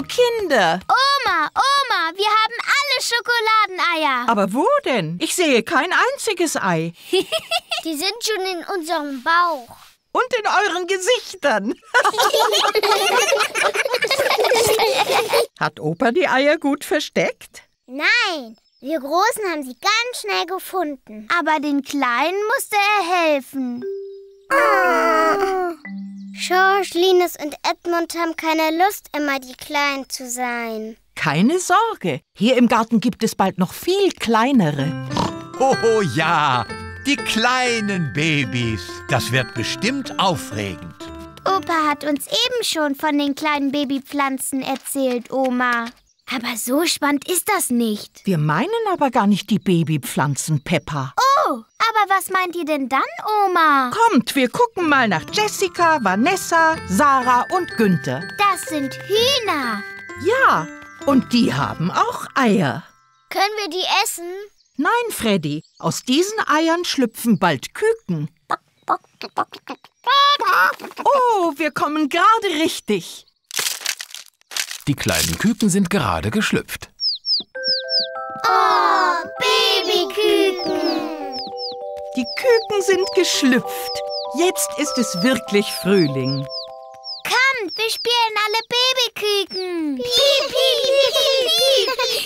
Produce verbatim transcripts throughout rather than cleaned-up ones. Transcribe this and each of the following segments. Oh, Kinder! Oma, Oma, wir haben alle Schokoladeneier. Aber wo denn? Ich sehe kein einziges Ei. Die sind schon in unserem Bauch. Und in euren Gesichtern. Hat Opa die Eier gut versteckt? Nein, wir Großen haben sie ganz schnell gefunden. Aber den Kleinen musste er helfen. Oh. George, Linus und Edmund haben keine Lust, immer die Kleinen zu sein. Keine Sorge, hier im Garten gibt es bald noch viel kleinere. Oh ja, die kleinen Babys. Das wird bestimmt aufregend. Opa hat uns eben schon von den kleinen Babypflanzen erzählt, Oma. Aber so spannend ist das nicht. Wir meinen aber gar nicht die Babypflanzen, Peppa. Oh, aber was meint ihr denn dann, Oma? Kommt, wir gucken mal nach Jessica, Vanessa, Sarah und Günther. Das sind Hühner. Ja, und die haben auch Eier. Können wir die essen? Nein, Freddy. Aus diesen Eiern schlüpfen bald Küken. Oh, wir kommen gerade richtig. Die kleinen Küken sind gerade geschlüpft. Oh, Babyküken! Die Küken sind geschlüpft. Jetzt ist es wirklich Frühling. Kommt, wir spielen alle Babyküken. Piep,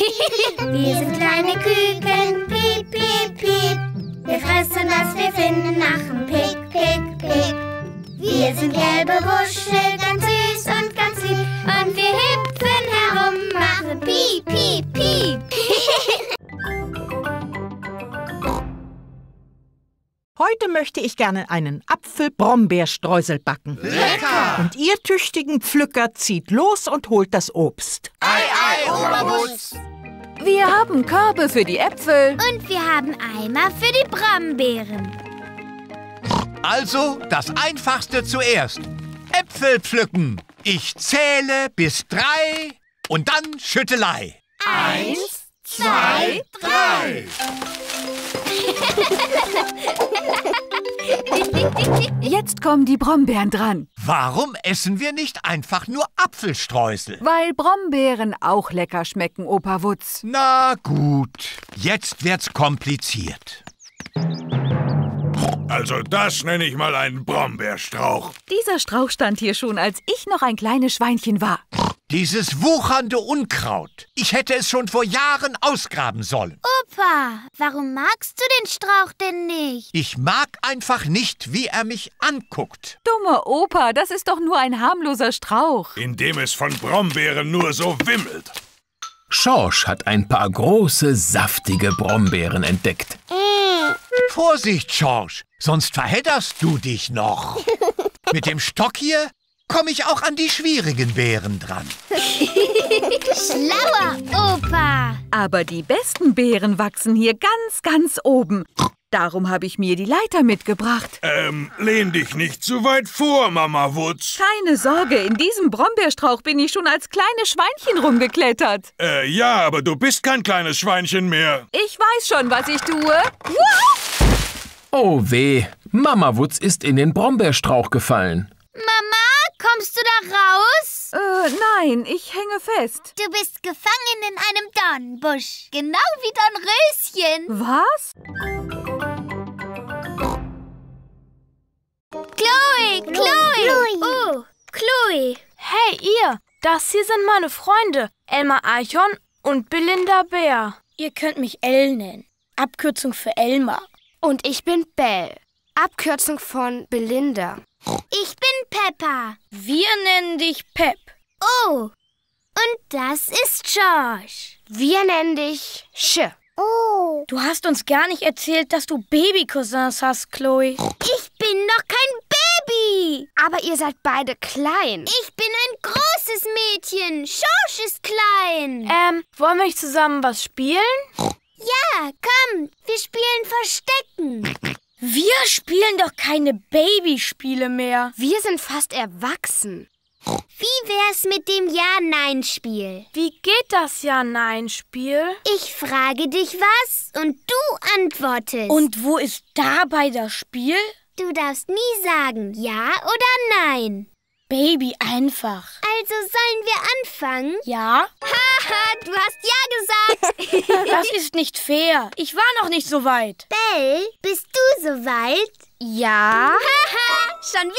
piep, piep, piep. Wir sind kleine Küken. Piep, piep, piep. Wir fressen, was wir finden, machen Pick, Pick, Pick. Wir sind gelbe Wuschel, ganz süß und ganz lieb. Und wir hüpfen herum, machen Piep, Piep, Piep. Heute möchte ich gerne einen Apfel-Brombeerstreusel backen. Lecker! Und ihr tüchtigen Pflücker zieht los und holt das Obst. Ei, ei, Opa Wutz! Wir haben Körbe für die Äpfel. Und wir haben Eimer für die Brombeeren. Also das Einfachste zuerst. Äpfel pflücken. Ich zähle bis drei und dann Schüttelei. Eins, zwei, drei. Jetzt kommen die Brombeeren dran. Warum essen wir nicht einfach nur Apfelstreusel? Weil Brombeeren auch lecker schmecken, Opa Wutz. Na gut, jetzt wird's kompliziert. Also das nenne ich mal einen Brombeerstrauch. Dieser Strauch stand hier schon, als ich noch ein kleines Schweinchen war. Dieses wuchernde Unkraut. Ich hätte es schon vor Jahren ausgraben sollen. Opa, warum magst du den Strauch denn nicht? Ich mag einfach nicht, wie er mich anguckt. Dummer Opa, das ist doch nur ein harmloser Strauch. In dem es von Brombeeren nur so wimmelt. Schorsch hat ein paar große, saftige Brombeeren entdeckt. Äh. Vorsicht, George, sonst verhedderst du dich noch. Mit dem Stock hier komme ich auch an die schwierigen Beeren dran. Schlauer Opa! Aber die besten Beeren wachsen hier ganz, ganz oben. Darum habe ich mir die Leiter mitgebracht. Ähm, lehn dich nicht zu weit vor, Mama Wutz. Keine Sorge, in diesem Brombeerstrauch bin ich schon als kleines Schweinchen rumgeklettert. Äh, ja, aber du bist kein kleines Schweinchen mehr. Ich weiß schon, was ich tue. Oh weh, Mama Wutz ist in den Brombeerstrauch gefallen. Mama, kommst du da raus? Äh, nein, ich hänge fest. Du bist gefangen in einem Dornbusch. Genau wie Dornröschen. Was? Chloe, Chloe, Chloe. Oh, Chloe. Hey, ihr, das hier sind meine Freunde, Elmar Eichhorn und Belinda Bär. Ihr könnt mich Elle nennen, Abkürzung für Elmar. Und ich bin Belle, Abkürzung von Belinda. Ich bin Peppa. Wir nennen dich Pep. Oh, und das ist George. Wir nennen dich Sch. Oh. Du hast uns gar nicht erzählt, dass du Baby-Cousins hast, Chloe. Ich bin noch kein Baby. Aber ihr seid beide klein. Ich bin ein großes Mädchen. George ist klein. Ähm, wollen wir zusammen was spielen? Ja, komm. Wir spielen Verstecken. Wir spielen doch keine Babyspiele mehr. Wir sind fast erwachsen. Wie wär's mit dem Ja-Nein-Spiel? Wie geht das Ja-Nein-Spiel? Ich frage dich was und du antwortest. Und wo ist dabei das Spiel? Du darfst nie sagen Ja oder Nein. Baby einfach. Also sollen wir anfangen? Ja. Haha, du hast ja gesagt. Das ist nicht fair. Ich war noch nicht so weit. Bell, bist du so weit? Ja. Haha, schon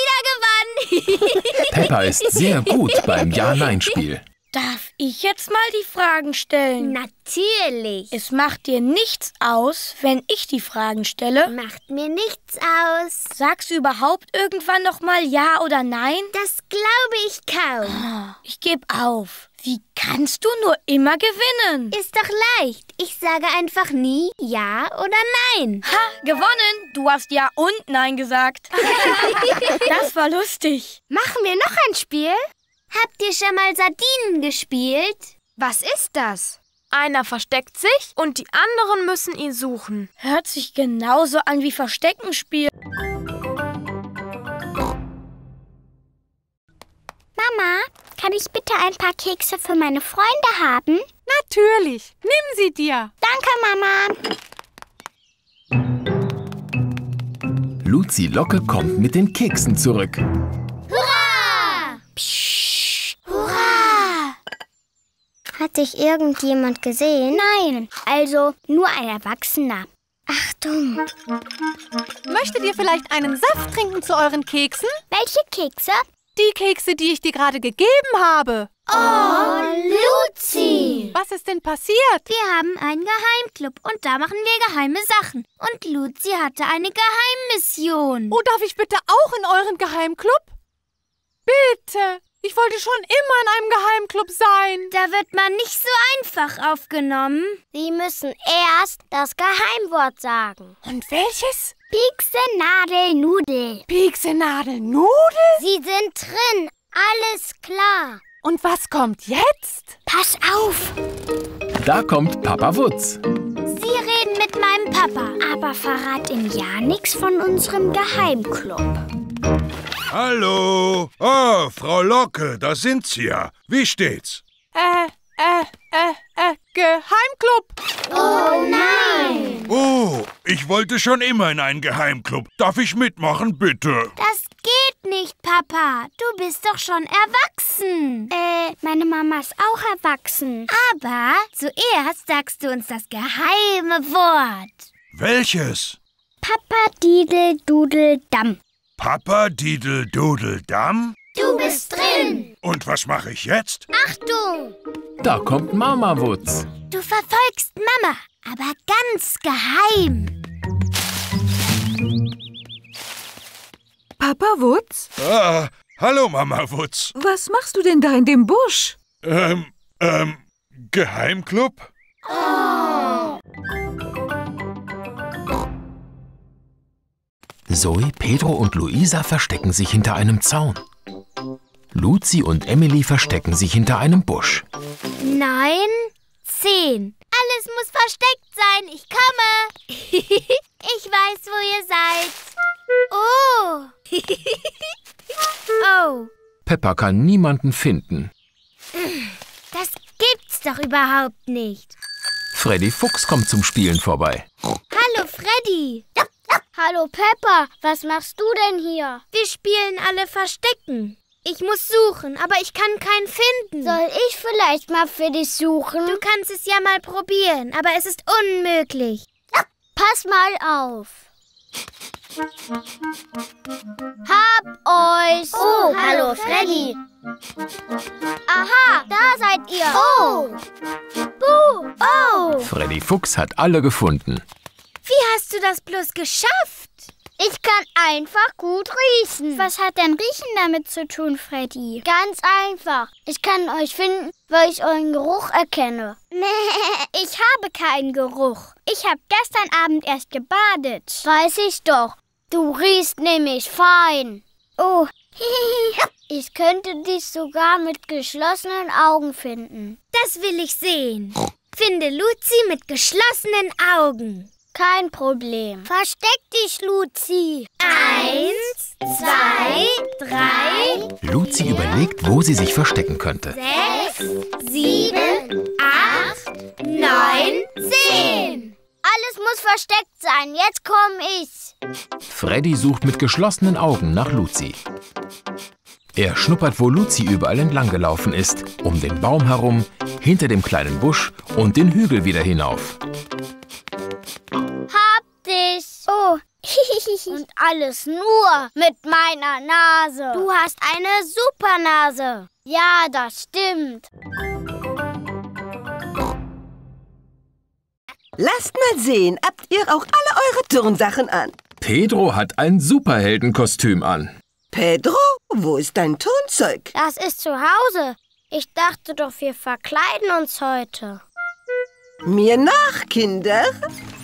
wieder gewonnen. Peppa ist sehr gut beim Ja-Nein-Spiel. Darf ich jetzt mal die Fragen stellen? Natürlich. Es macht dir nichts aus, wenn ich die Fragen stelle? Macht mir nichts aus. Sagst du überhaupt irgendwann noch mal Ja oder Nein? Das glaube ich kaum. Oh, ich gebe auf. Wie kannst du nur immer gewinnen? Ist doch leicht. Ich sage einfach nie Ja oder Nein. Ha, gewonnen. Du hast Ja und Nein gesagt. Das war lustig. Machen wir noch ein Spiel? Habt ihr schon mal Sardinen gespielt? Was ist das? Einer versteckt sich und die anderen müssen ihn suchen. Hört sich genauso an wie Versteckenspiel. Mama, kann ich bitte ein paar Kekse für meine Freunde haben? Natürlich, nimm sie dir. Danke, Mama. Luzi Locke kommt mit den Keksen zurück. Hurra! Psch. Hat dich irgendjemand gesehen? Nein, also nur ein Erwachsener. Achtung! Möchtet ihr vielleicht einen Saft trinken zu euren Keksen? Welche Kekse? Die Kekse, die ich dir gerade gegeben habe. Oh, Luzi! Was ist denn passiert? Wir haben einen Geheimclub und da machen wir geheime Sachen. Und Luzi hatte eine Geheimmission. Oh, darf ich bitte auch in euren Geheimclub? Bitte! Ich wollte schon immer in einem Geheimclub sein. Da wird man nicht so einfach aufgenommen. Sie müssen erst das Geheimwort sagen. Und welches? Pieksenadelnudel. Pieksenadelnudel? Sie sind drin. Alles klar. Und was kommt jetzt? Pass auf. Da kommt Papa Wutz. Sie reden mit meinem Papa. Aber verrat ihm ja nichts von unserem Geheimclub. Hallo! Oh, Frau Locke, da sind Sie ja. Wie steht's? Äh, äh, äh, äh, Geheimclub! Oh nein! Oh, ich wollte schon immer in einen Geheimclub. Darf ich mitmachen, bitte? Das geht nicht, Papa. Du bist doch schon erwachsen. Äh, meine Mama ist auch erwachsen. Aber zuerst sagst du uns das geheime Wort. Welches? Papa Didel Dudel Damm. Papa Didel Dudel Damm? Du bist drin! Und was mache ich jetzt? Achtung! Da kommt Mama Wutz. Du verfolgst Mama, aber ganz geheim. Papa Wutz? Ah, hallo Mama Wutz. Was machst du denn da in dem Busch? Ähm, ähm, Geheimclub? Oh! Zoe, Pedro und Luisa verstecken sich hinter einem Zaun. Luzi und Emily verstecken sich hinter einem Busch. Nein, zehn. Alles muss versteckt sein. Ich komme. Ich weiß, wo ihr seid. Oh. Oh. Peppa kann niemanden finden. Das gibt's doch überhaupt nicht. Freddy Fuchs kommt zum Spielen vorbei. Hallo, Freddy. Hallo Peppa, was machst du denn hier? Wir spielen alle Verstecken. Ich muss suchen, aber ich kann keinen finden. Soll ich vielleicht mal für dich suchen? Du kannst es ja mal probieren, aber es ist unmöglich. Pass mal auf. Hab euch! Oh, oh hallo Freddy. Freddy! Aha, da seid ihr! Oh! Buh! Oh! Freddy Fuchs hat alle gefunden. Wie hast du das bloß geschafft? Ich kann einfach gut riechen. Was hat denn Riechen damit zu tun, Freddy? Ganz einfach. Ich kann euch finden, weil ich euren Geruch erkenne. Ich habe keinen Geruch. Ich habe gestern Abend erst gebadet. Weiß ich doch. Du riechst nämlich fein. Oh, ich könnte dich sogar mit geschlossenen Augen finden. Das will ich sehen. Finde Luzi mit geschlossenen Augen. Kein Problem. Versteck dich, Luzi. Eins, zwei, drei. Luzi vier, überlegt, wo sie sich verstecken könnte. Sechs, sieben, acht, neun, zehn. Alles muss versteckt sein. Jetzt komm ich. Freddy sucht mit geschlossenen Augen nach Luzi. Er schnuppert, wo Luzi überall entlang gelaufen ist, um den Baum herum, hinter dem kleinen Busch und den Hügel wieder hinauf. Hab dich! Oh, und alles nur mit meiner Nase. Du hast eine super Nase. Ja, das stimmt. Lasst mal sehen, habt ihr auch alle eure Turnsachen an? Pedro hat ein Superheldenkostüm an. Pedro, wo ist dein Turnzeug? Das ist zu Hause. Ich dachte doch, wir verkleiden uns heute. Mir nach, Kinder.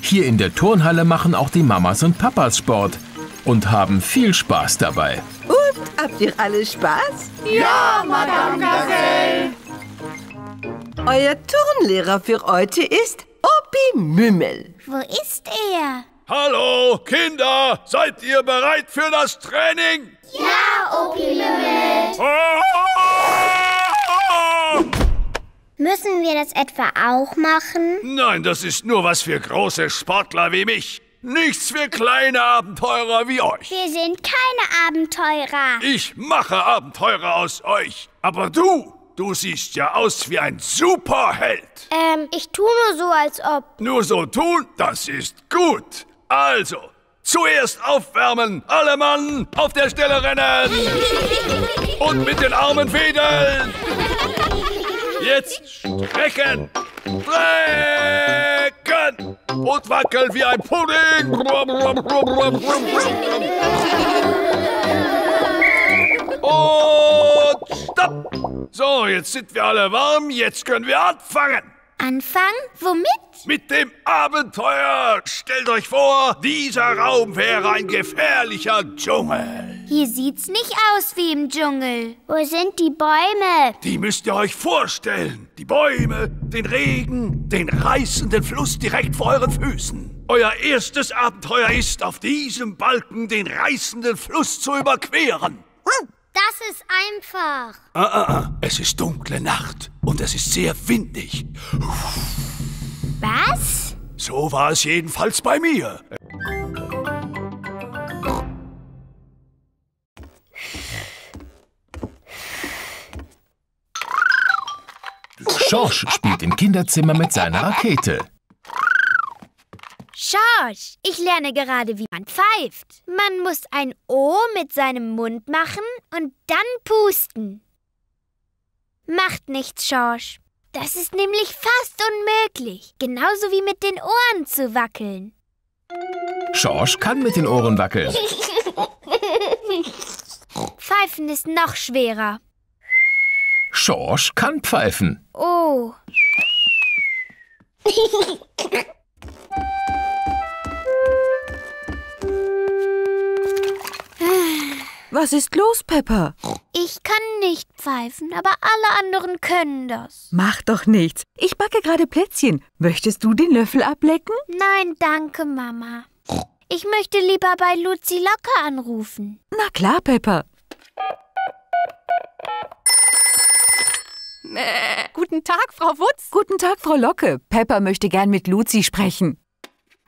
Hier in der Turnhalle machen auch die Mamas und Papas Sport und haben viel Spaß dabei. Und, habt ihr alle Spaß? Ja, Madame Gazelle. Euer Turnlehrer für heute ist Opi Mümmel. Wo ist er? Hallo, Kinder! Seid ihr bereit für das Training? Ja, Opi Mümmel! Oh! Müssen wir das etwa auch machen? Nein, das ist nur was für große Sportler wie mich. Nichts für kleine Abenteurer wie euch. Wir sind keine Abenteurer. Ich mache Abenteurer aus euch. Aber du... Du siehst ja aus wie ein Superheld. Ähm, ich tue nur so, als ob. Nur so tun? Das ist gut. Also, zuerst aufwärmen. Alle Mann, auf der Stelle rennen. Und mit den Armen wedeln. Jetzt strecken. Strecken. Und wackeln wie ein Pudding. Und stopp. So, jetzt sind wir alle warm, jetzt können wir anfangen. Anfangen? Womit? Mit dem Abenteuer. Stellt euch vor, dieser Raum wäre ein gefährlicher Dschungel. Hier sieht's nicht aus wie im Dschungel. Wo sind die Bäume? Die müsst ihr euch vorstellen. Die Bäume, den Regen, den reißenden Fluss direkt vor euren Füßen. Euer erstes Abenteuer ist, auf diesem Balken den reißenden Fluss zu überqueren. Das ist einfach. Ah, ah, ah. Es ist dunkle Nacht und es ist sehr windig. Was? So war es jedenfalls bei mir. George spielt im Kinderzimmer mit seiner Rakete. George, ich lerne gerade, wie man pfeift. Man muss ein O mit seinem Mund machen und dann pusten. Macht nichts, George. Das ist nämlich fast unmöglich, genauso wie mit den Ohren zu wackeln. George kann mit den Ohren wackeln. Pfeifen ist noch schwerer. George kann pfeifen. Oh. Was ist los, Peppa? Ich kann nicht pfeifen, aber alle anderen können das. Mach doch nichts. Ich backe gerade Plätzchen. Möchtest du den Löffel ablecken? Nein, danke, Mama. Ich möchte lieber bei Luzi Locke anrufen. Na klar, Peppa. Mäh. Guten Tag, Frau Wutz. Guten Tag, Frau Locke. Peppa möchte gern mit Luzi sprechen.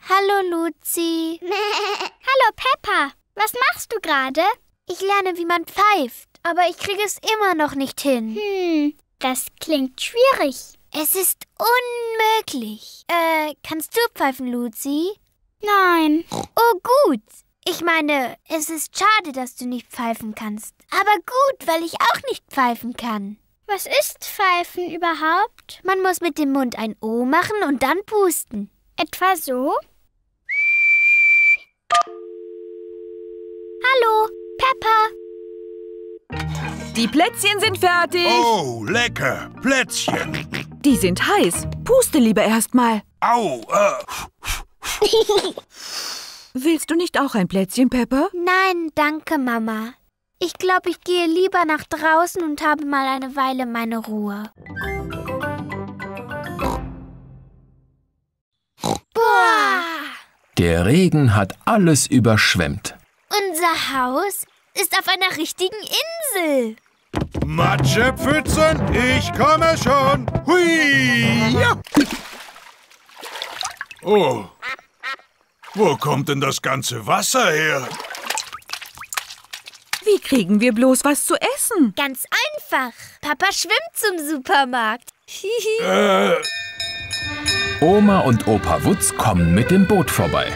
Hallo, Luzi. Mäh. Hallo, Peppa. Was machst du gerade? Ich lerne, wie man pfeift, aber ich kriege es immer noch nicht hin. Hm, das klingt schwierig. Es ist unmöglich. Äh, kannst du pfeifen, Luzi? Nein. Oh, gut. Ich meine, es ist schade, dass du nicht pfeifen kannst. Aber gut, weil ich auch nicht pfeifen kann. Was ist Pfeifen überhaupt? Man muss mit dem Mund ein O machen und dann pusten. Etwa so? Hallo. Peppa! Die Plätzchen sind fertig! Oh, lecker! Plätzchen! Die sind heiß. Puste lieber erstmal. Au! Äh. Willst du nicht auch ein Plätzchen, Peppa? Nein, danke, Mama. Ich glaube, ich gehe lieber nach draußen und habe mal eine Weile meine Ruhe. Boah! Der Regen hat alles überschwemmt. Unser Haus ist auf einer richtigen Insel. Matschepfützen, ich komme schon. Hui! Ja. Oh, wo kommt denn das ganze Wasser her? Wie kriegen wir bloß was zu essen? Ganz einfach. Papa schwimmt zum Supermarkt. äh. Oma und Opa Wutz kommen mit dem Boot vorbei.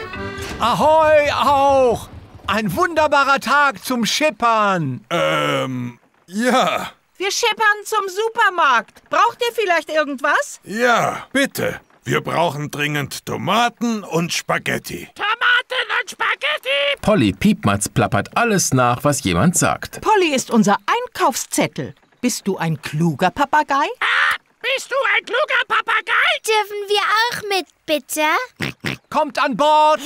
Ahoi auch! Ein wunderbarer Tag zum Schippern. Ähm, ja. Wir schippern zum Supermarkt. Braucht ihr vielleicht irgendwas? Ja, bitte. Wir brauchen dringend Tomaten und Spaghetti. Tomaten und Spaghetti! Polly Piepmatz plappert alles nach, was jemand sagt. Polly ist unser Einkaufszettel. Bist du ein kluger Papagei? Ah, bist du ein kluger Papagei? Dürfen wir auch mit, bitte? Kommt an Bord!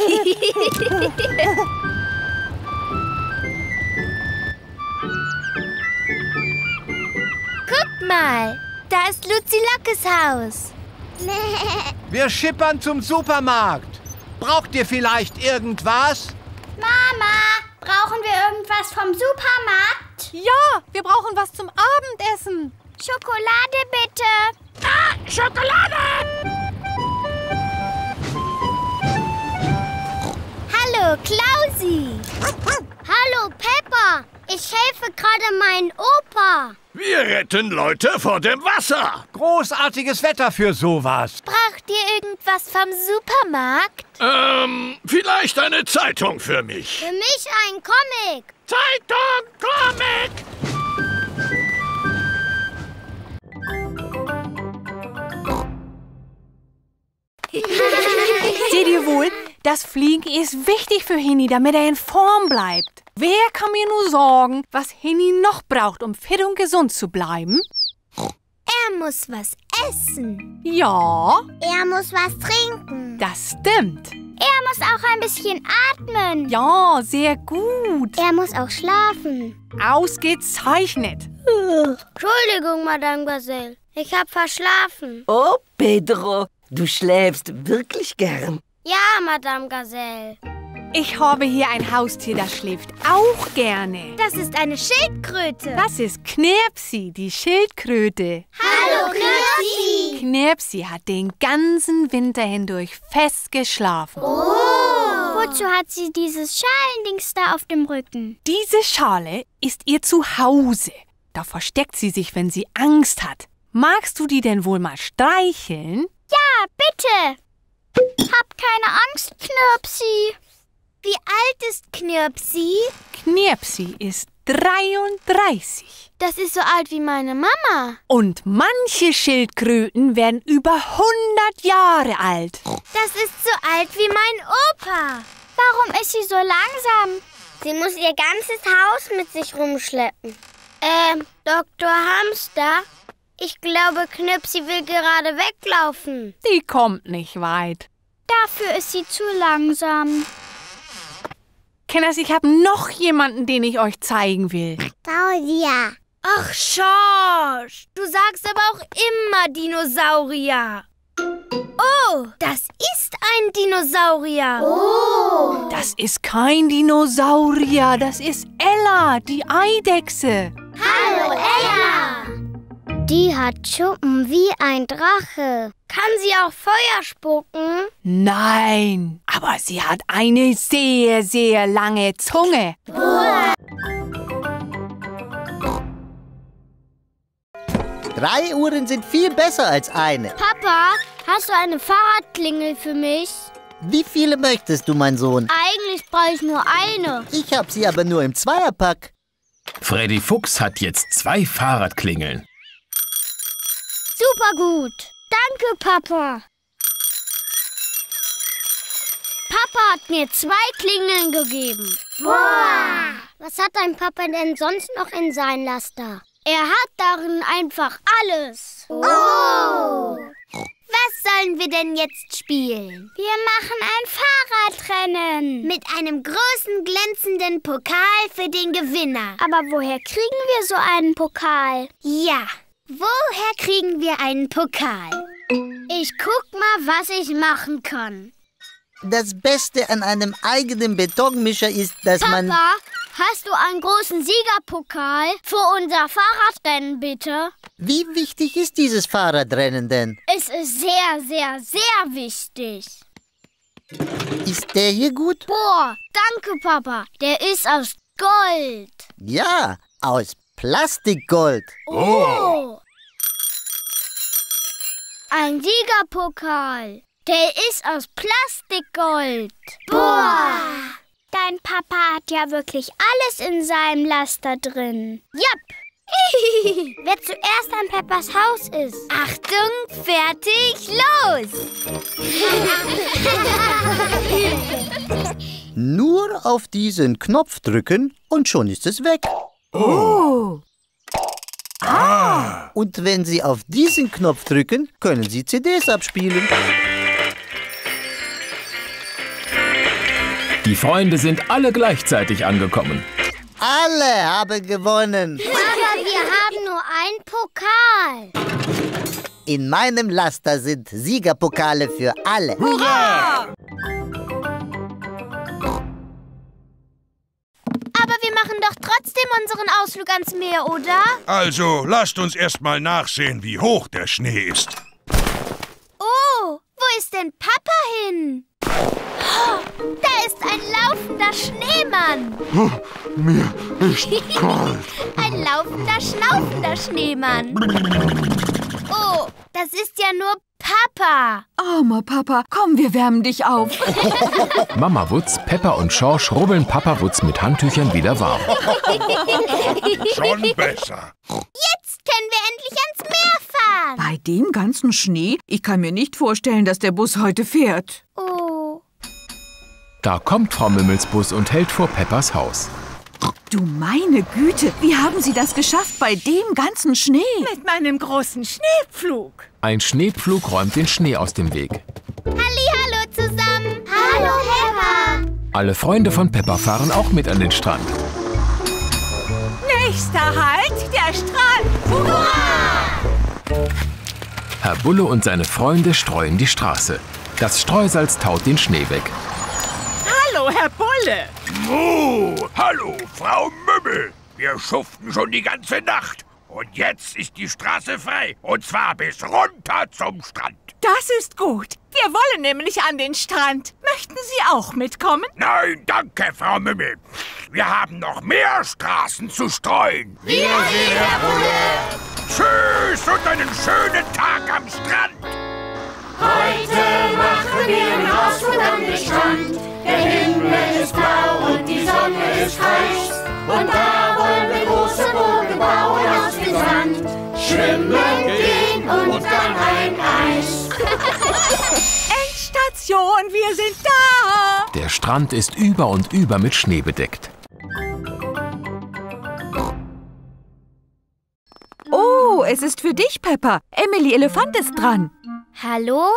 Guck mal, da ist Luzi Lockes Haus. Wir schippern zum Supermarkt. Braucht ihr vielleicht irgendwas? Mama, brauchen wir irgendwas vom Supermarkt? Ja, wir brauchen was zum Abendessen. Schokolade bitte. Ah, Schokolade! Hallo, Klausi. Hallo, Peppa. Ich helfe gerade meinen Opa. Wir retten Leute vor dem Wasser. Großartiges Wetter für sowas. Braucht ihr irgendwas vom Supermarkt? Ähm, vielleicht eine Zeitung für mich. Für mich ein Comic. Zeitung, Comic! Seht ihr wohl, das Fliegen ist wichtig für Hini, damit er in Form bleibt. Wer kann mir nur sagen, was Hini noch braucht, um fit und gesund zu bleiben? Er muss was essen. Ja. Er muss was trinken. Das stimmt. Er muss auch ein bisschen atmen. Ja, sehr gut. Er muss auch schlafen. Ausgezeichnet. Entschuldigung, Madame Gazelle. Ich hab verschlafen. Oh, Pedro, du schläfst wirklich gern. Ja, Madame Gazelle. Ich habe hier ein Haustier, das schläft auch gerne. Das ist eine Schildkröte. Das ist Knirpsi, die Schildkröte. Hallo, Knirpsi. Knirpsi hat den ganzen Winter hindurch fest geschlafen. Oh. Wozu hat sie dieses Schalendings da auf dem Rücken? Diese Schale ist ihr Zuhause. Da versteckt sie sich, wenn sie Angst hat. Magst du die denn wohl mal streicheln? Ja, bitte. Hab keine Angst, Knirpsi. Wie alt ist Knirpsi? Knirpsi ist dreiunddreißig. Das ist so alt wie meine Mama. Und manche Schildkröten werden über hundert Jahre alt. Das ist so alt wie mein Opa. Warum ist sie so langsam? Sie muss ihr ganzes Haus mit sich rumschleppen. Ähm, Doktor Hamster, ich glaube, Knirpsi will gerade weglaufen. Die kommt nicht weit. Dafür ist sie zu langsam. Kenners, ich habe noch jemanden, den ich euch zeigen will. Dinosaurier. Ach, Schorsch, du sagst aber auch immer Dinosaurier. Oh, das ist ein Dinosaurier. Oh. Das ist kein Dinosaurier, das ist Ella, die Eidechse. Hallo, Ella. Die hat Schuppen wie ein Drache. Kann sie auch Feuer spucken? Nein, aber sie hat eine sehr, sehr lange Zunge. Uah. Drei Uhren sind viel besser als eine. Papa, hast du eine Fahrradklingel für mich? Wie viele möchtest du, mein Sohn? Eigentlich brauche ich nur eine. Ich habe sie aber nur im Zweierpack. Freddy Fuchs hat jetzt zwei Fahrradklingeln. Super gut. Danke, Papa. Papa hat mir zwei Klingeln gegeben. Boah. Was hat dein Papa denn sonst noch in sein Laster? Er hat darin einfach alles. Oh. Was sollen wir denn jetzt spielen? Wir machen ein Fahrradrennen. Mit einem großen, glänzenden Pokal für den Gewinner. Aber woher kriegen wir so einen Pokal? Ja. Woher kriegen wir einen Pokal? Ich guck mal, was ich machen kann. Das Beste an einem eigenen Betonmischer ist, dass Papa, man... Papa, hast du einen großen Siegerpokal für unser Fahrradrennen, bitte? Wie wichtig ist dieses Fahrradrennen denn? Es ist sehr, sehr, sehr wichtig. Ist der hier gut? Boah, danke, Papa. Der ist aus Gold. Ja, aus Plastikgold. Oh! Ein Siegerpokal. Der ist aus Plastikgold. Boah! Dein Papa hat ja wirklich alles in seinem Laster drin. Jupp! Wer zuerst an Peppas Haus ist. Achtung, fertig, los! Nur auf diesen Knopf drücken und schon ist es weg. Oh! Ah! Und wenn Sie auf diesen Knopf drücken, können Sie C Ds abspielen. Die Freunde sind alle gleichzeitig angekommen. Alle haben gewonnen. Aber wir haben nur einen Pokal. In meinem Laster sind Siegerpokale für alle. Hurra! Aber wir machen doch trotzdem unseren Ausflug ans Meer, oder? Also, lasst uns erst mal nachsehen, wie hoch der Schnee ist. Oh, wo ist denn Papa hin? Da ist ein laufender Schneemann. Oh, mir ist kalt. Ein laufender, schnaufender Schneemann. Oh, das ist ja nur Papa. Armer Papa, komm, wir wärmen dich auf. Mama Wutz, Peppa und Schorsch rubbeln Papa Wutz mit Handtüchern wieder warm. Schon besser. Jetzt können wir endlich ans Meer fahren. Bei dem ganzen Schnee? Ich kann mir nicht vorstellen, dass der Bus heute fährt. Oh. Da kommt Frau Mümmels Bus und hält vor Peppas Haus. Du meine Güte, wie haben Sie das geschafft bei dem ganzen Schnee? Mit meinem großen Schneepflug. Ein Schneepflug räumt den Schnee aus dem Weg. Hallihallo zusammen. Hallo, Peppa. Alle Freunde von Peppa fahren auch mit an den Strand. Nächster Halt, der Strand. Hurra! Herr Bulle und seine Freunde streuen die Straße. Das Streusalz taut den Schnee weg. Hallo, Herr Bulle. Oh, hallo, Frau Mümmel. Wir schuften schon die ganze Nacht. Und jetzt ist die Straße frei. Und zwar bis runter zum Strand. Das ist gut. Wir wollen nämlich an den Strand. Möchten Sie auch mitkommen? Nein, danke, Frau Mümmel. Wir haben noch mehr Straßen zu streuen. Wiedersehen, Herr Bulle. Tschüss und einen schönen Tag am Strand. Heute machen wir einen Ausflug an den Strand. Der Himmel ist blau und die Sonne ist heiß. Und da wollen wir große Boote bauen aus dem Sand. Schwimmen gehen und dann ein Eis. Endstation, wir sind da! Der Strand ist über und über mit Schnee bedeckt. Oh, es ist für dich, Peppa. Emily Elefant ist dran. Hallo?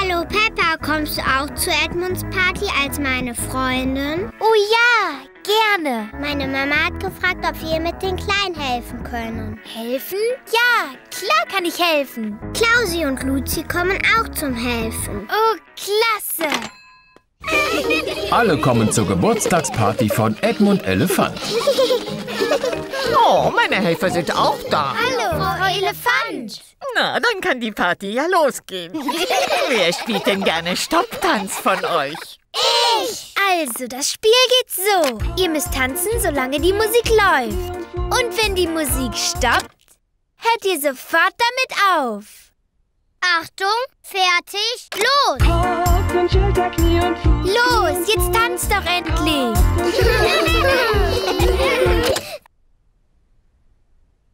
Hallo Peppa, kommst du auch zu Edmunds Party als meine Freundin? Oh ja, gerne. Meine Mama hat gefragt, ob wir ihr mit den Kleinen helfen können. Helfen? Ja, klar kann ich helfen. Klausi und Luzi kommen auch zum Helfen. Oh, klasse. Alle kommen zur Geburtstagsparty von Edmund Elefant. Oh, meine Helfer sind auch da. Hallo, Frau Elefant. Na, dann kann die Party ja losgehen. Wer spielt denn gerne Stopptanz von euch? Ich! Also, das Spiel geht so. Ihr müsst tanzen, solange die Musik läuft. Und wenn die Musik stoppt, hört ihr sofort damit auf. Achtung, fertig, los! Los, jetzt tanzt doch endlich.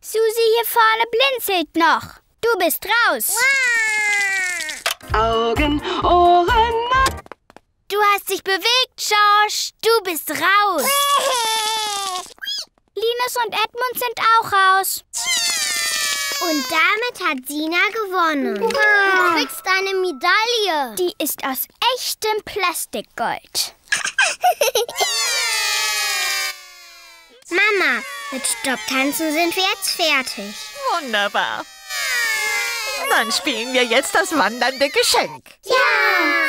Susi hier vorne blinzelt noch. Du bist raus. Augen, Ohren, Mund. Du hast dich bewegt, George. Du bist raus. Linus und Edmund sind auch raus. Und damit hat Sina gewonnen. Wow. Du kriegst eine Medaille. Die ist aus echtem Plastikgold. Mama, mit Stopptanzen sind wir jetzt fertig. Wunderbar. Dann spielen wir jetzt das wandernde Geschenk. Ja!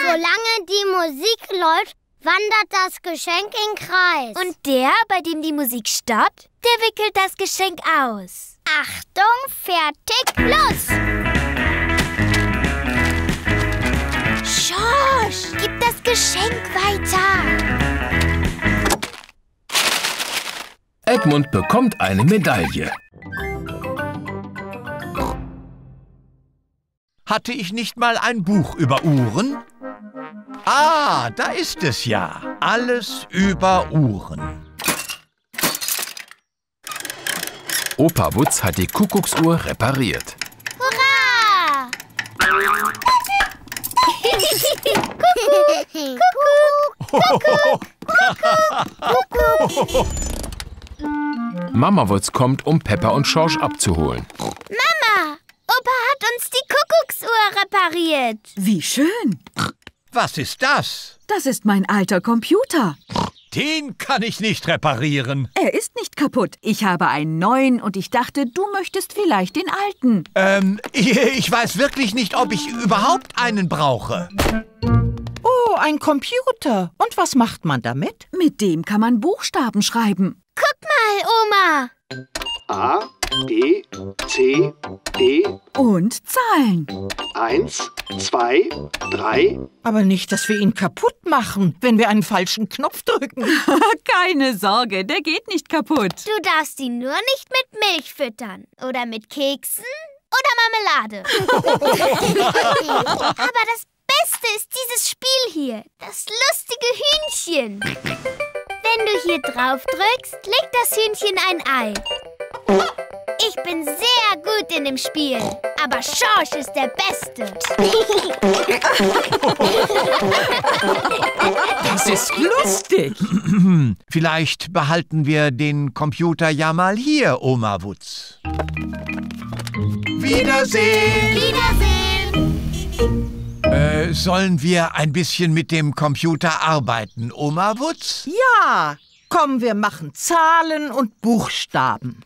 Solange die Musik läuft, wandert das Geschenk in Kreis. Und der, bei dem die Musik stoppt, der wickelt das Geschenk aus. Achtung, fertig, los! Schorsch, gib das Geschenk weiter. Edmund bekommt eine Medaille. Hatte ich nicht mal ein Buch über Uhren? Ah, da ist es ja. Alles über Uhren. Opa Wutz hat die Kuckucksuhr repariert. Hurra! Kuckuck, Kuckuck, Kuckuck, Kuckuck. Mama Wutz kommt, um Peppa und George abzuholen. Mama, Opa hat uns die Kuckucksuhr repariert. Wie schön. Was ist das? Das ist mein alter Computer. Den kann ich nicht reparieren. Er ist nicht kaputt. Ich habe einen neuen und ich dachte, du möchtest vielleicht den alten. Ähm, ich weiß wirklich nicht, ob ich überhaupt einen brauche. Oh, ein Computer. Und was macht man damit? Mit dem kann man Buchstaben schreiben. Guck mal, Oma. A, B, C, D. Und Zahlen. Eins, zwei, drei. Aber nicht, dass wir ihn kaputt machen, wenn wir einen falschen Knopf drücken. Keine Sorge, der geht nicht kaputt. Du darfst ihn nur nicht mit Milch füttern. Oder mit Keksen oder Marmelade. Aber das Beste ist dieses Spiel hier. Das lustige Hühnchen. Wenn du hier drauf drückst, legt das Hühnchen ein Ei. Ich bin sehr gut in dem Spiel, aber George ist der Beste. Das ist lustig. Vielleicht behalten wir den Computer ja mal hier, Oma Wutz. Wiedersehen! Wiedersehen! Äh, sollen wir ein bisschen mit dem Computer arbeiten, Oma Wutz? Ja! Komm, wir machen Zahlen und Buchstaben.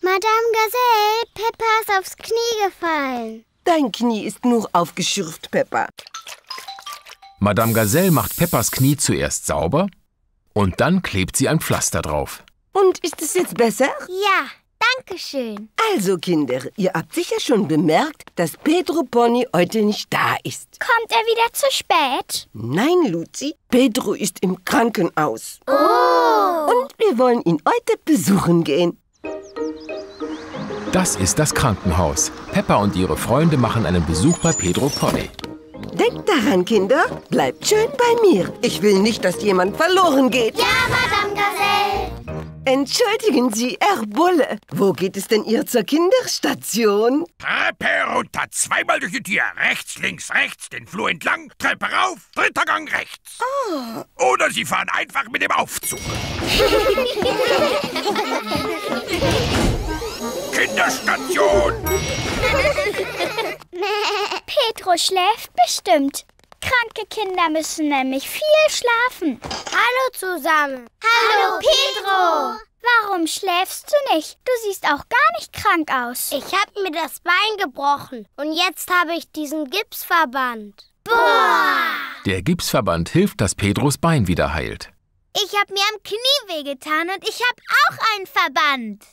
Madame Gazelle, Peppa ist aufs Knie gefallen. Dein Knie ist nur aufgeschürft, Peppa. Madame Gazelle macht Peppas Knie zuerst sauber und dann klebt sie ein Pflaster drauf. Und ist es jetzt besser? Ja, danke schön. Also Kinder, ihr habt sicher schon bemerkt, dass Pedro Pony heute nicht da ist. Kommt er wieder zu spät? Nein, Luzi, Pedro ist im Krankenhaus. Oh! Und wir wollen ihn heute besuchen gehen. Das ist das Krankenhaus. Peppa und ihre Freunde machen einen Besuch bei Pedro Pony. Denkt daran, Kinder, bleibt schön bei mir. Ich will nicht, dass jemand verloren geht. Ja, Madame Gazelle. Entschuldigen Sie, Herr Bulle. Wo geht es denn ihr zur Kinderstation? Treppe runter, zweimal durch die Tür. Rechts, links, rechts, den Flur entlang, Treppe rauf, dritter Gang rechts. Oh. Oder Sie fahren einfach mit dem Aufzug. Kinderstation! Pedro schläft bestimmt. Kranke Kinder müssen nämlich viel schlafen. Hallo zusammen. Hallo, Hallo Pedro. Warum schläfst du nicht? Du siehst auch gar nicht krank aus. Ich habe mir das Bein gebrochen und jetzt habe ich diesen Gipsverband. Boah! Der Gipsverband hilft, dass Pedros Bein wieder heilt. Ich habe mir am Knie wehgetan und ich habe auch einen Verband.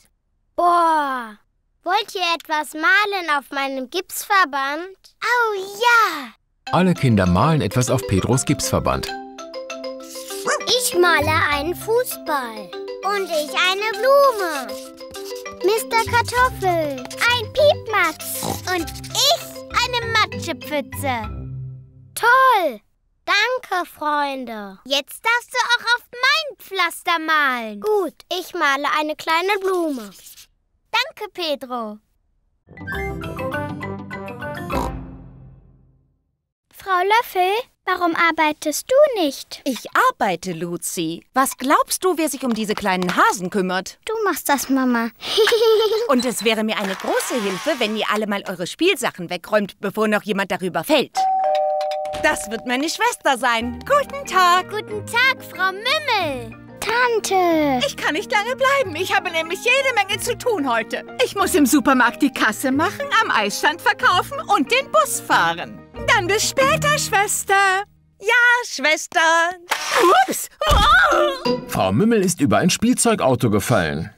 Boah, wollt ihr etwas malen auf meinem Gipsverband? Oh ja! Alle Kinder malen etwas auf Pedros Gipsverband. Ich male einen Fußball. Und ich eine Blume. Mister Kartoffel, ein Piepmatz. Und ich eine Matschepfütze. Toll! Danke, Freunde. Jetzt darfst du auch auf mein Pflaster malen. Gut, ich male eine kleine Blume. Danke, Pedro. Frau Löffel, warum arbeitest du nicht? Ich arbeite, Luzi. Was glaubst du, wer sich um diese kleinen Hasen kümmert? Du machst das, Mama. Und es wäre mir eine große Hilfe, wenn ihr alle mal eure Spielsachen wegräumt, bevor noch jemand darüber fällt. Das wird meine Schwester sein. Guten Tag. Guten Tag, Frau Mümmel. Tante. Ich kann nicht lange bleiben. Ich habe nämlich jede Menge zu tun heute. Ich muss im Supermarkt die Kasse machen, am Eisstand verkaufen und den Bus fahren. Dann bis später, Schwester. Ja, Schwester. Ups. Oh. Frau Mümmel ist über ein Spielzeugauto gefallen.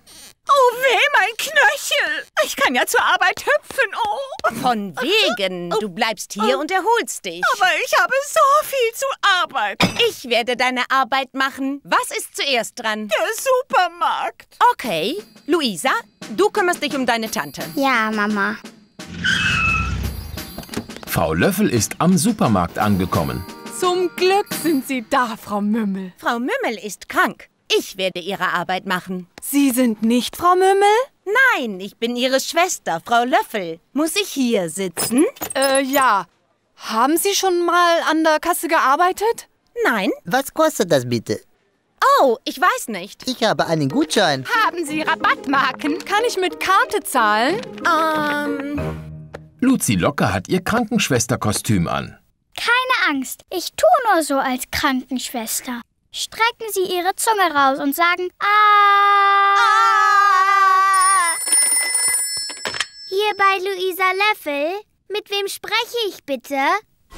Oh weh, mein Knöchel. Ich kann ja zur Arbeit hüpfen, oh. Von wegen. Du bleibst hier und erholst dich. Aber ich habe so viel zu arbeiten. Ich werde deine Arbeit machen. Was ist zuerst dran? Der Supermarkt. Okay. Luisa, du kümmerst dich um deine Tante. Ja, Mama. Frau Löffel ist am Supermarkt angekommen. Zum Glück sind Sie da, Frau Mümmel. Frau Mümmel ist krank. Ich werde Ihre Arbeit machen. Sie sind nicht Frau Mümmel? Nein, ich bin Ihre Schwester, Frau Löffel. Muss ich hier sitzen? Äh, ja. Haben Sie schon mal an der Kasse gearbeitet? Nein. Was kostet das bitte? Oh, ich weiß nicht. Ich habe einen Gutschein. Haben Sie Rabattmarken? Kann ich mit Karte zahlen? Ähm... Luzi Locke hat ihr Krankenschwesterkostüm an. Keine Angst, ich tue nur so als Krankenschwester. Strecken Sie Ihre Zunge raus und sagen "Ah!" Hier bei Luisa Löffel. Mit wem spreche ich bitte?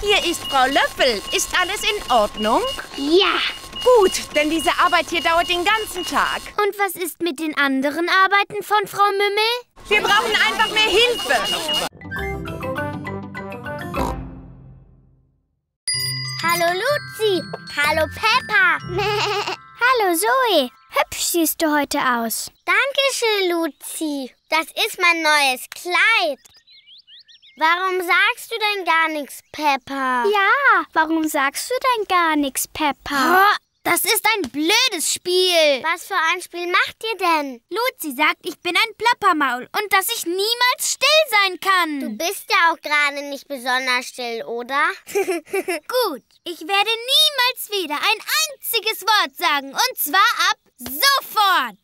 Hier ist Frau Löffel. Ist alles in Ordnung? Ja. Gut, denn diese Arbeit hier dauert den ganzen Tag. Und was ist mit den anderen Arbeiten von Frau Mümmel? Wir brauchen einfach mehr Hilfe. Hallo Luzi, hallo Peppa, hallo Zoe. Hübsch siehst du heute aus. Dankeschön, Luzi. Das ist mein neues Kleid. Warum sagst du denn gar nichts, Peppa? Ja, warum sagst du denn gar nichts, Peppa? Das ist ein blödes Spiel. Was für ein Spiel macht ihr denn? Luzi sagt, ich bin ein Plappermaul und dass ich niemals still sein kann. Du bist ja auch gerade nicht besonders still, oder? Gut, ich werde niemals wieder ein einziges Wort sagen und zwar ab sofort.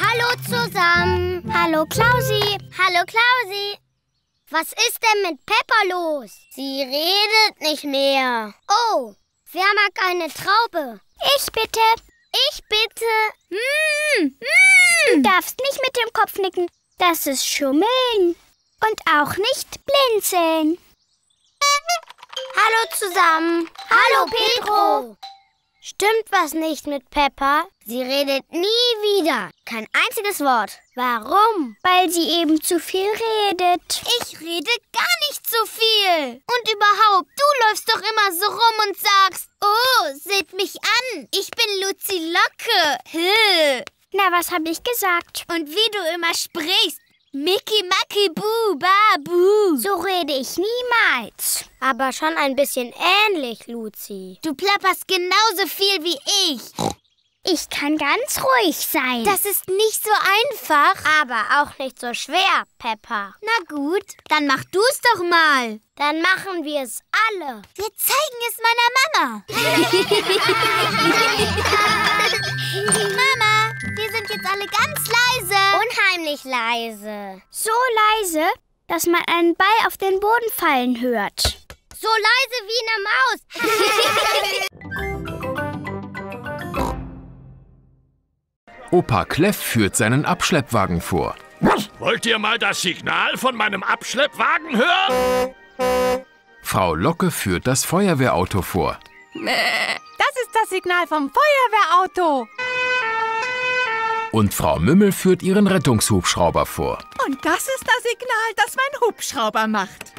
Hallo zusammen. Hallo Klausi. Hallo Klausi. Was ist denn mit Peppa los? Sie redet nicht mehr. Oh. Wer mag eine Traube? Ich bitte. Ich bitte. Mm, mm. Du darfst nicht mit dem Kopf nicken. Das ist Schummeln. Und auch nicht blinzeln. Hallo zusammen. Hallo, Pedro. Pedro. Stimmt was nicht mit Peppa? Sie redet nie wieder. Kein einziges Wort. Warum? Weil sie eben zu viel redet. Ich rede gar nicht so viel. Und überhaupt, du läufst doch immer so rum und sagst, oh, seht mich an, ich bin Luzi Locke. Höh. Na, was habe ich gesagt? Und wie du immer sprichst. Mickey, Macky, Bu, Ba, Bu. So rede ich niemals. Aber schon ein bisschen ähnlich, Luzi. Du plapperst genauso viel wie ich. Ich kann ganz ruhig sein. Das ist nicht so einfach. Aber auch nicht so schwer, Peppa. Na gut, dann mach du's doch mal. Dann machen wir es alle. Wir zeigen es meiner Mama. Mama. Wir sind jetzt alle ganz leise. Unheimlich leise. So leise, dass man einen Ball auf den Boden fallen hört. So leise wie eine Maus. Opa Klef führt seinen Abschleppwagen vor. Wollt ihr mal das Signal von meinem Abschleppwagen hören? Frau Locke führt das Feuerwehrauto vor. Das ist das Signal vom Feuerwehrauto. Und Frau Mümmel führt ihren Rettungshubschrauber vor. Und das ist das Signal, das mein Hubschrauber macht.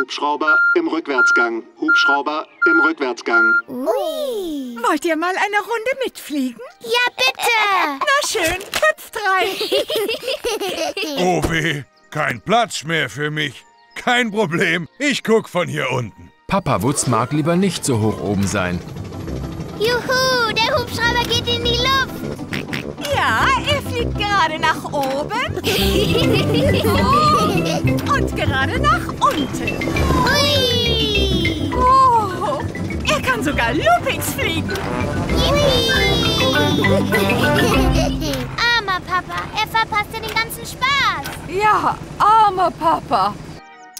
Hubschrauber im Rückwärtsgang. Hubschrauber im Rückwärtsgang. Ui. Wollt ihr mal eine Runde mitfliegen? Ja, bitte. Na schön, hüpft rein. Oh weh, kein Platz mehr für mich. Kein Problem, ich guck von hier unten. Papa Wutz mag lieber nicht so hoch oben sein. Juhu, der Hubschrauber geht in die Luft. Ja, er fliegt gerade nach oben oh, und gerade nach unten. Ui. Oh, er kann sogar loopings fliegen. Armer Papa, er verpasst ja den ganzen Spaß. Ja, armer Papa.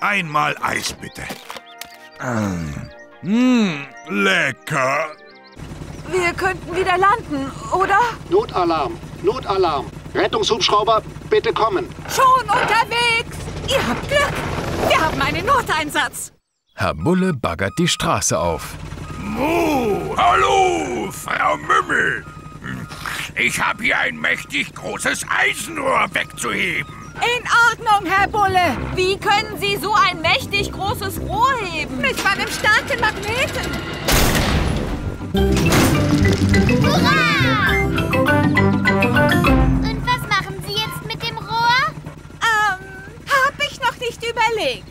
Einmal Eis bitte. Mmh, lecker. Wir könnten wieder landen, oder? Notalarm! Notalarm! Rettungshubschrauber, bitte kommen! Schon unterwegs! Ihr habt Glück! Wir haben einen Noteinsatz! Herr Bulle baggert die Straße auf. Mu! Hallo, Frau Mümmel! Ich habe hier ein mächtig großes Eisenrohr wegzuheben. In Ordnung, Herr Bulle. Wie können Sie so ein mächtig großes Rohr heben? Mit meinem starken Magneten. Hurra! Und was machen Sie jetzt mit dem Rohr? Ähm, hab ich noch nicht überlegt.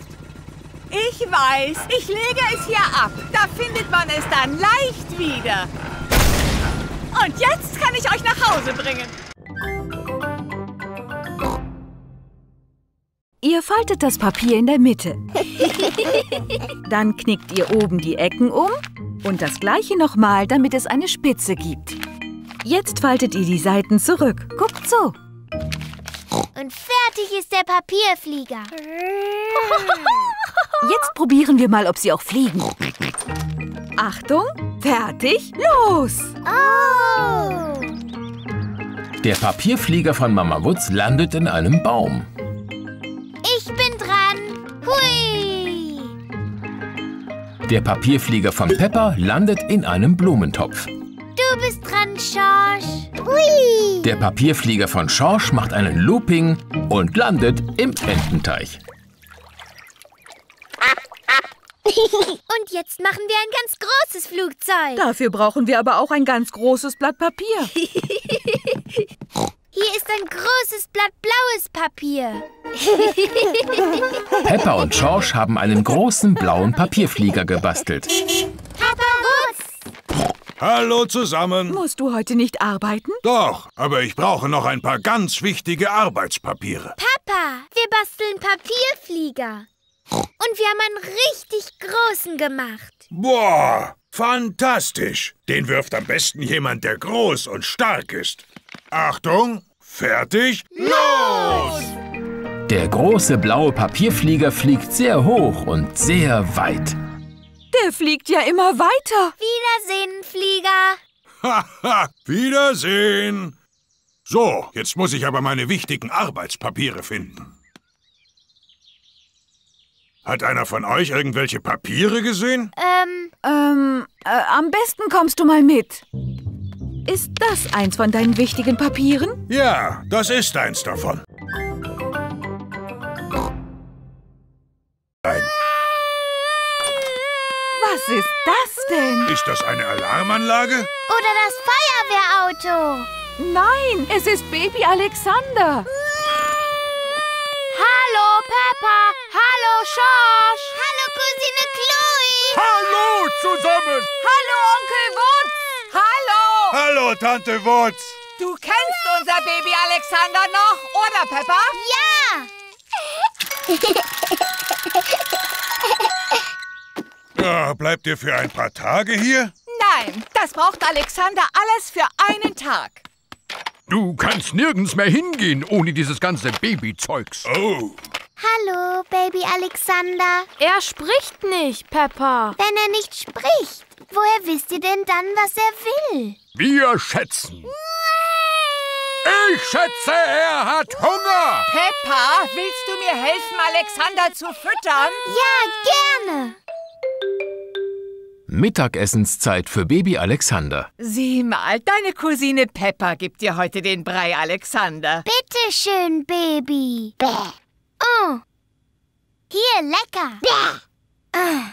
Ich weiß, ich lege es hier ab. Da findet man es dann leicht wieder. Und jetzt kann ich euch nach Hause bringen. Ihr faltet das Papier in der Mitte. Dann knickt ihr oben die Ecken um und das gleiche nochmal, damit es eine Spitze gibt. Jetzt faltet ihr die Seiten zurück. Guckt so. Und fertig ist der Papierflieger. Jetzt probieren wir mal, ob sie auch fliegen. Achtung, fertig, los! Oh. Der Papierflieger von Mama Wutz landet in einem Baum. Ich bin dran. Hui! Der Papierflieger von Peppa landet in einem Blumentopf. Du bist dran, Schorsch. Hui! Der Papierflieger von Schorsch macht einen Looping und landet im Ententeich. Und jetzt machen wir ein ganz großes Flugzeug. Dafür brauchen wir aber auch ein ganz großes Blatt Papier. Hier ist ein großes Blatt blaues Papier. Peppa und George haben einen großen blauen Papierflieger gebastelt. Papa Wutz! Hallo zusammen. Musst du heute nicht arbeiten? Doch, aber ich brauche noch ein paar ganz wichtige Arbeitspapiere. Papa, wir basteln Papierflieger. Und wir haben einen richtig großen gemacht. Boah, fantastisch. Den wirft am besten jemand, der groß und stark ist. Achtung, fertig, los! Der große blaue Papierflieger fliegt sehr hoch und sehr weit. Der fliegt ja immer weiter. Wiedersehen, Flieger. Haha, wiedersehen. So, jetzt muss ich aber meine wichtigen Arbeitspapiere finden. Hat einer von euch irgendwelche Papiere gesehen? Ähm, ähm, äh, am besten kommst du mal mit. Ist das eins von deinen wichtigen Papieren? Ja, das ist eins davon. Nein. Was ist das denn? Ist das eine Alarmanlage? Oder das Feuerwehrauto? Nein, es ist Baby Alexander. Hallo, Peppa. Hallo, Schorsch. Hallo, Cousine Chloe. Hallo zusammen. Hallo, Onkel Wutz. Hallo. Hallo, Tante Wutz. Du kennst unser Baby Alexander noch, oder, Peppa? Ja. Ja. Bleibt ihr für ein paar Tage hier? Nein, das braucht Alexander alles für einen Tag. Du kannst nirgends mehr hingehen ohne dieses ganze Babyzeugs. Oh. Hallo, Baby Alexander. Er spricht nicht, Peppa. Wenn er nicht spricht, woher wisst ihr denn dann, was er will? Wir schätzen. Ich schätze, er hat Hunger. Peppa, willst du mir helfen, Alexander zu füttern? Ja, gerne. Mittagessenszeit für Baby Alexander. Sieh mal, deine Cousine Peppa gibt dir heute den Brei, Alexander. Bitte schön, Baby. Bäh. Oh. Hier, lecker. Bäh. Oh.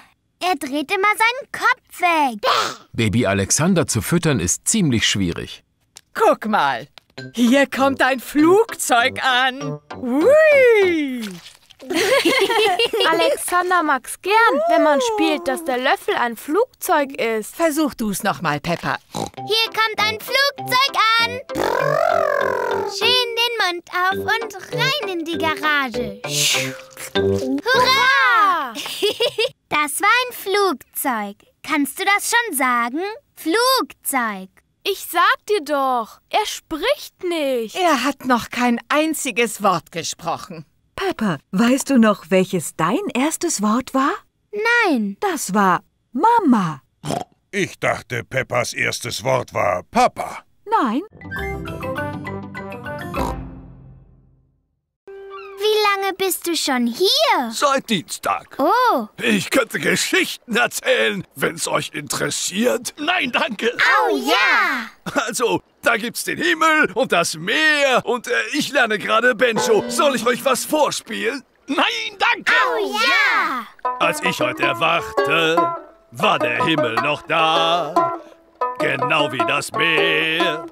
Er dreht immer seinen Kopf weg. Bäh. Baby Alexander zu füttern ist ziemlich schwierig. Guck mal, hier kommt ein Flugzeug an. Ui. Alexander mag's gern, wenn man spielt, dass der Löffel ein Flugzeug ist. Versuch du's nochmal, Peppa. Hier kommt ein Flugzeug an. Schön den Mund auf und rein in die Garage. Hurra! Das war ein Flugzeug. Kannst du das schon sagen? Flugzeug. Ich sag dir doch, er spricht nicht. Er hat noch kein einziges Wort gesprochen. Peppa, weißt du noch, welches dein erstes Wort war? Nein. Das war Mama. Ich dachte, Peppas erstes Wort war Papa. Nein. Wie lange bist du schon hier? Seit Dienstag. Oh. Ich könnte Geschichten erzählen, wenn's euch interessiert. Nein, danke. Oh ja. Also, Da gibt's den Himmel und das Meer und äh, ich lerne gerade Benjo. Soll ich euch was vorspielen? Nein, danke! Oh ja! Als ich heute erwachte, war der Himmel noch da, genau wie das Meer.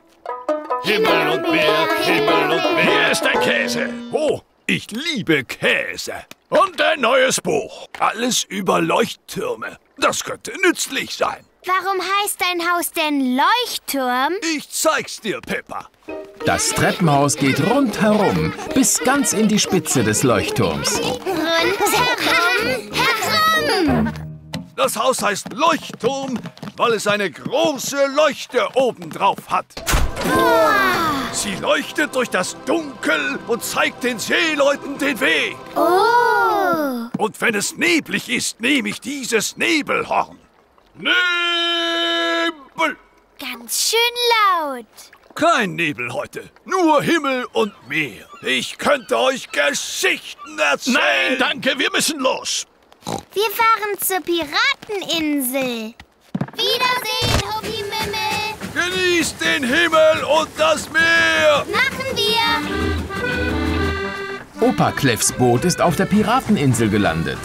Himmel und Meer, Himmel und Meer. Hier ist der Käse. Oh, ich liebe Käse. Und ein neues Buch. Alles über Leuchttürme. Das könnte nützlich sein. Warum heißt dein Haus denn Leuchtturm? Ich zeig's dir, Peppa. Das Treppenhaus geht rundherum, bis ganz in die Spitze des Leuchtturms. Rundherum, herum! Das Haus heißt Leuchtturm, weil es eine große Leuchte obendrauf hat. Wow. Sie leuchtet durch das Dunkel und zeigt den Seeleuten den Weg. Oh. Und wenn es neblig ist, nehme ich dieses Nebelhorn. Nebel! Ganz schön laut. Kein Nebel heute, nur Himmel und Meer. Ich könnte euch Geschichten erzählen. Nein, danke, wir müssen los. Wir fahren zur Pirateninsel. Wiedersehen, Opi Mümmel. Genießt den Himmel und das Meer. Machen wir. Opa Klefs Boot ist auf der Pirateninsel gelandet.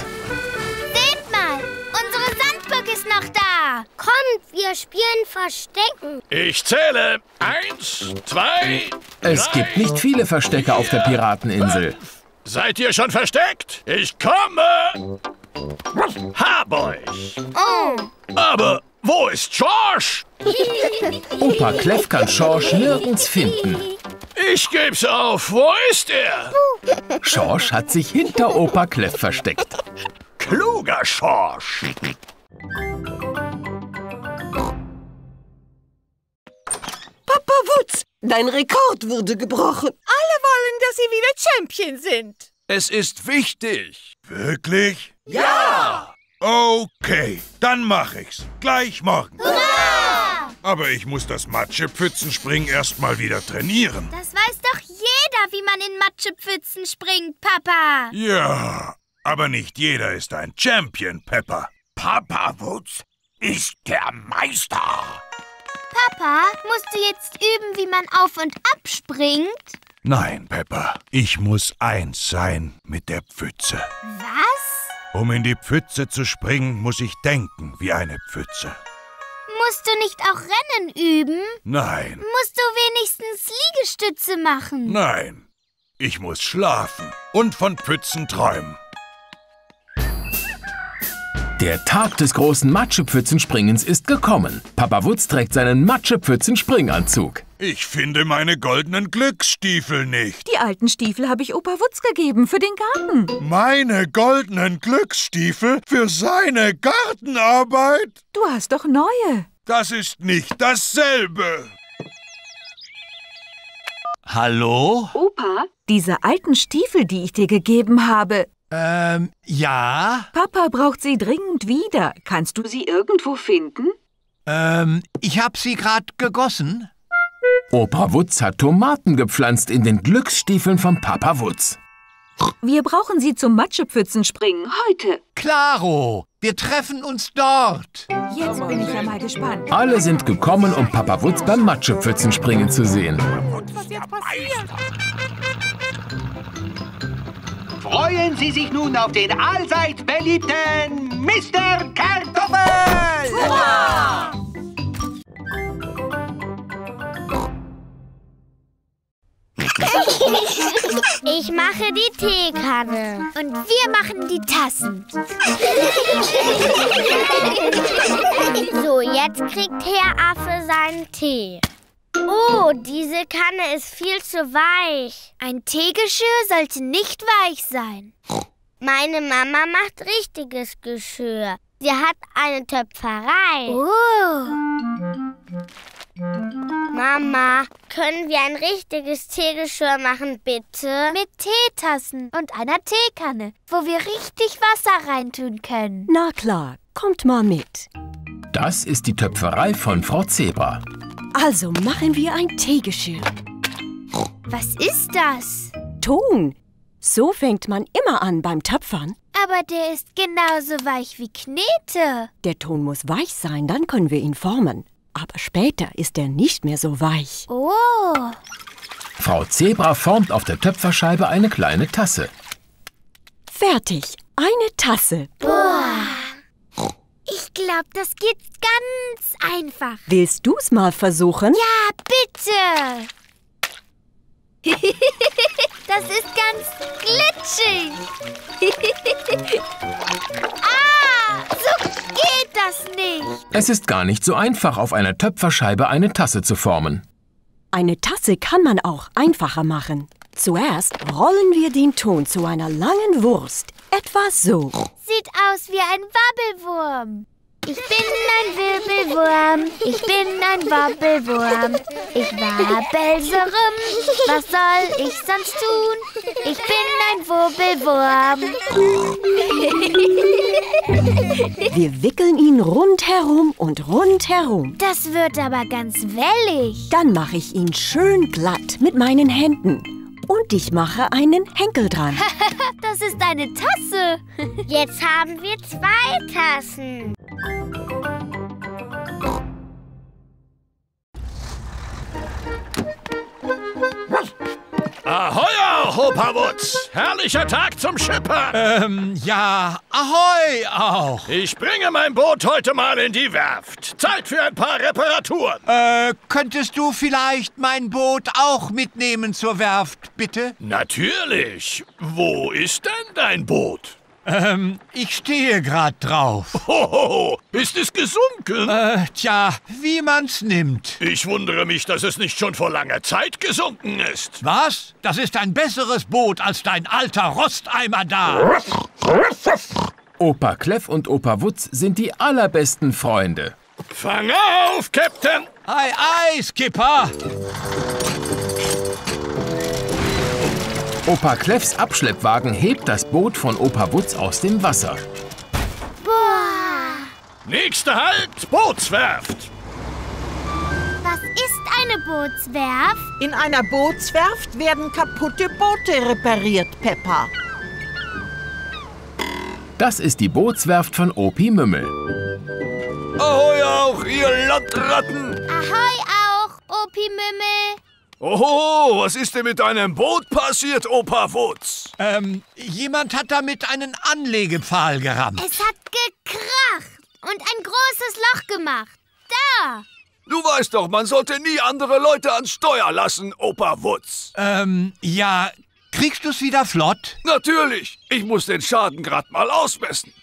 Kommt, wir spielen Verstecken. Ich zähle. Eins, zwei, drei, es gibt nicht viele Verstecke auf der Pirateninsel. Fünf. Seid ihr schon versteckt? Ich komme. Hab euch. Oh. Aber wo ist George? Opa Klef kann George nirgends finden. Ich geb's auf. Wo ist er? George hat sich hinter Opa Klef versteckt. Kluger George. Papa Wutz, dein Rekord wurde gebrochen. Alle wollen, dass sie wieder Champion sind. Es ist wichtig. Wirklich? Ja! Okay, dann mach ich's. Gleich morgen. Hurra! Aber ich muss das Matschepfützenspringen erst mal wieder trainieren. Das weiß doch jeder, wie man in Matschepfützen springt, Papa. Ja, aber nicht jeder ist ein Champion, Peppa. Papa Wutz ist der Meister. Papa, musst du jetzt üben, wie man auf und ab springt? Nein, Peppa. Ich muss eins sein mit der Pfütze. Was? Um in die Pfütze zu springen, muss ich denken wie eine Pfütze. Musst du nicht auch Rennen üben? Nein. Musst du wenigstens Liegestütze machen? Nein. Ich muss schlafen und von Pfützen träumen. Der Tag des großen Matschepfützenspringens ist gekommen. Papa Wutz trägt seinen Matschepfützenspringanzug. Ich finde meine goldenen Glücksstiefel nicht. Die alten Stiefel habe ich Opa Wutz gegeben für den Garten. Meine goldenen Glücksstiefel für seine Gartenarbeit? Du hast doch neue. Das ist nicht dasselbe. Hallo? Opa, diese alten Stiefel, die ich dir gegeben habe... Ähm, ja? Papa braucht sie dringend wieder. Kannst du sie irgendwo finden? Ähm, ich hab sie grad gegossen. Opa Wutz hat Tomaten gepflanzt in den Glücksstiefeln von Papa Wutz. Wir brauchen sie zum Matschepfützenspringen heute. Klaro, wir treffen uns dort. Jetzt bin ich ja mal gespannt. Alle sind gekommen, um Papa Wutz beim Matschepfützenspringen zu sehen. Was jetzt passiert? Freuen Sie sich nun auf den allseits beliebten Mister Kartoffel! Hurra! Ich mache die Teekanne. Und wir machen die Tassen. So, jetzt kriegt Herr Affe seinen Tee. Oh, diese Kanne ist viel zu weich. Ein Teegeschirr sollte nicht weich sein. Meine Mama macht richtiges Geschirr. Sie hat eine Töpferei. Oh. Mama, können wir ein richtiges Teegeschirr machen, bitte? Mit Teetassen und einer Teekanne, wo wir richtig Wasser reintun können. Na klar, kommt mal mit. Das ist die Töpferei von Frau Zebra. Also machen wir ein Teegeschirr. Was ist das? Ton. So fängt man immer an beim Töpfern. Aber der ist genauso weich wie Knete. Der Ton muss weich sein, dann können wir ihn formen. Aber später ist er nicht mehr so weich. Oh! Frau Zebra formt auf der Töpferscheibe eine kleine Tasse. Fertig, eine Tasse. Boah! Ich glaube, das geht ganz einfach. Willst du's mal versuchen? Ja, bitte! Das ist ganz glitschig. Ah, so geht das nicht. Es ist gar nicht so einfach, auf einer Töpferscheibe eine Tasse zu formen. Eine Tasse kann man auch einfacher machen. Zuerst rollen wir den Ton zu einer langen Wurst. Etwa so. Sieht aus wie ein Wabbelwurm. Ich bin ein Wirbelwurm, ich bin ein Wobbelwurm. Ich wabbel so rum, was soll ich sonst tun? Ich bin ein Wirbelwurm. Wir wickeln ihn rundherum und rundherum. Das wird aber ganz wellig. Dann mache ich ihn schön glatt mit meinen Händen. Und ich mache einen Henkel dran. Das ist eine Tasse. Jetzt haben wir zwei Tassen. Ahoi, Opa Wutz! Herrlicher Tag zum Schippern! Ähm, ja, ahoi auch! Ich bringe mein Boot heute mal in die Werft. Zeit für ein paar Reparaturen. Äh, könntest du vielleicht mein Boot auch mitnehmen zur Werft, bitte? Natürlich! Wo ist denn dein Boot? Ähm, ich stehe gerade drauf. Hohoho, ist es gesunken? Äh, tja, wie man's nimmt. Ich wundere mich, dass es nicht schon vor langer Zeit gesunken ist. Was? Das ist ein besseres Boot als dein alter Rosteimer da. Opa Klef und Opa Wutz sind die allerbesten Freunde. Fang auf, Captain! Ei, ei, Skipper! Opa Klefs Abschleppwagen hebt das Boot von Opa Wutz aus dem Wasser. Boah! Nächster Halt, Bootswerft! Was ist eine Bootswerft? In einer Bootswerft werden kaputte Boote repariert, Peppa. Das ist die Bootswerft von Opi Mümmel. Ahoi auch, ihr Landratten! Ahoi auch, Opi Mümmel! Oho, was ist denn mit deinem Boot passiert, Opa Wutz? Ähm, jemand hat damit einen Anlegepfahl gerammt. Es hat gekracht und ein großes Loch gemacht. Da! Du weißt doch, man sollte nie andere Leute ans Steuer lassen, Opa Wutz. Ähm, ja, kriegst du's wieder flott? Natürlich, ich muss den Schaden grad mal ausmessen.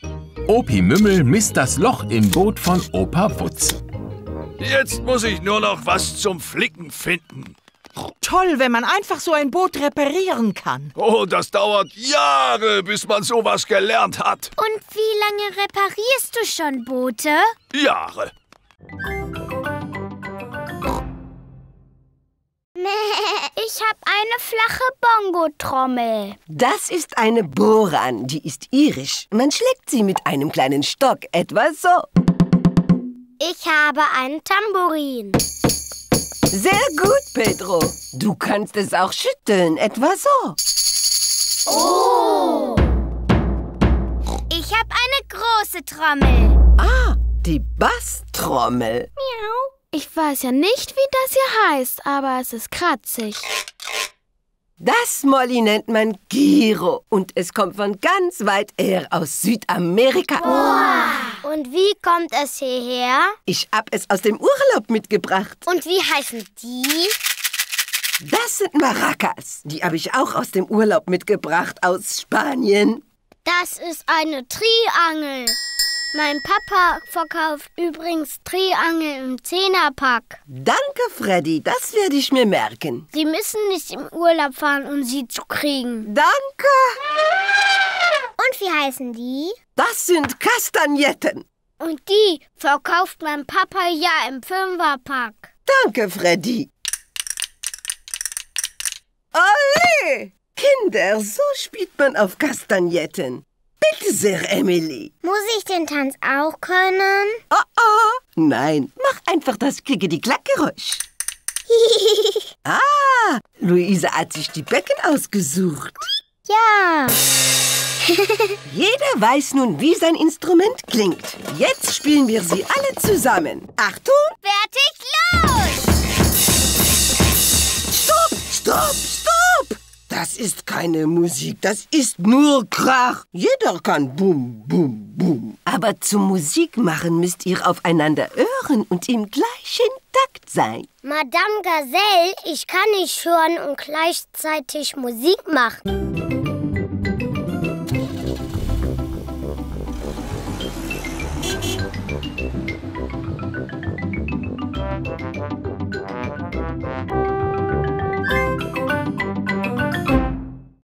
Opi Mümmel misst das Loch im Boot von Opa Wutz. Jetzt muss ich nur noch was zum Flicken finden. Toll, wenn man einfach so ein Boot reparieren kann. Oh, das dauert Jahre, bis man sowas gelernt hat. Und wie lange reparierst du schon Boote? Jahre. Ich habe eine flache Bongo-Trommel. Das ist eine Boran, die ist irisch. Man schlägt sie mit einem kleinen Stock, etwa so. Ich habe einen Tambourin. Sehr gut, Pedro. Du kannst es auch schütteln, etwa so. Oh! Ich habe eine große Trommel. Ah, die Basstrommel. Miau. Ich weiß ja nicht, wie das hier heißt, aber es ist kratzig. Das Molly nennt man Giro und es kommt von ganz weit her aus Südamerika. Wow. Und wie kommt es hierher? Ich hab es aus dem Urlaub mitgebracht. Und wie heißen die? Das sind Maracas. Die habe ich auch aus dem Urlaub mitgebracht aus Spanien. Das ist eine Triangel. Mein Papa verkauft übrigens Triangel im Zehnerpack. Danke, Freddy. Das werde ich mir merken. Sie müssen nicht im Urlaub fahren, um sie zu kriegen. Danke. Und wie heißen die? Das sind Kastagnetten. Und die verkauft mein Papa ja im Fünferpack. Danke, Freddy. Olé! Kinder, so spielt man auf Kastagnetten. Bitte sehr, Emily. Muss ich den Tanz auch können? Oh, oh. Nein, mach einfach das Klickedi-Klack-Geräusch. Ah, Luisa hat sich die Becken ausgesucht. Ja. Jeder weiß nun, wie sein Instrument klingt. Jetzt spielen wir sie alle zusammen. Achtung! Fertig, los! Stopp, stopp, stopp! Das ist keine Musik, das ist nur Krach. Jeder kann bum, bum, bum. Aber zum Musik machen müsst ihr aufeinander hören und im gleichen Takt sein. Madame Gazelle, ich kann nicht hören und gleichzeitig Musik machen. Thank you.